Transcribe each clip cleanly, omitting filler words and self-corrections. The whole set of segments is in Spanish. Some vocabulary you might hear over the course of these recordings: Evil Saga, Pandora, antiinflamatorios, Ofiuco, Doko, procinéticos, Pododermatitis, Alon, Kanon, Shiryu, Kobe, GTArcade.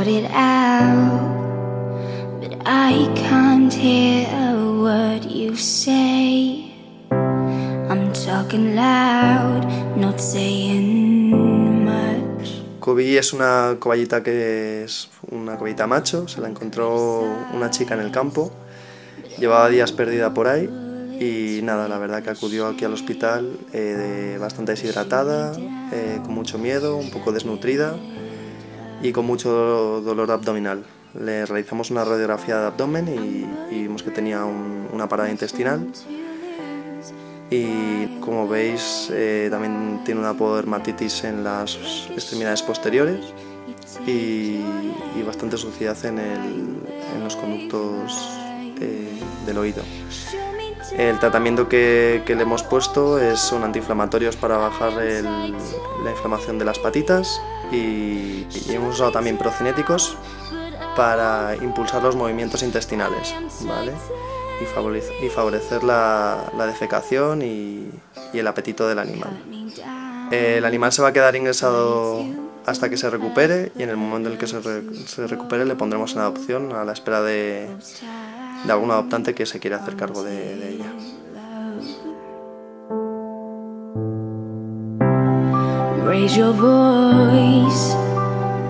shout it out, but I can't hear a word you say. I'm talking loud, not saying much. Kobe es una cobayita que es una cobayita macho, se la encontró una chica en el campo, llevaba días perdida por ahí. Y nada, la verdad que acudió aquí al hospital bastante deshidratada, con mucho miedo, un poco desnutrida y con mucho dolor abdominal. Le realizamos una radiografía de abdomen y vimos que tenía una parada intestinal. Y como veis, también tiene una pododermatitis en las extremidades posteriores y bastante suciedad en los conductos del oído. El tratamiento que le hemos puesto son antiinflamatorios para bajar la inflamación de las patitas y hemos usado también procinéticos para impulsar los movimientos intestinales, ¿vale? Y favorecer la defecación y el apetito del animal. El animal se va a quedar ingresado hasta que se recupere y en el momento en el que se recupere le pondremos en adopción a la espera de algún adoptante que se quiera hacer cargo de ella. Raise your voice.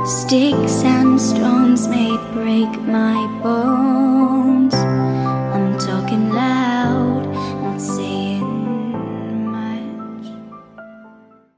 Sticks and stones may break my bones.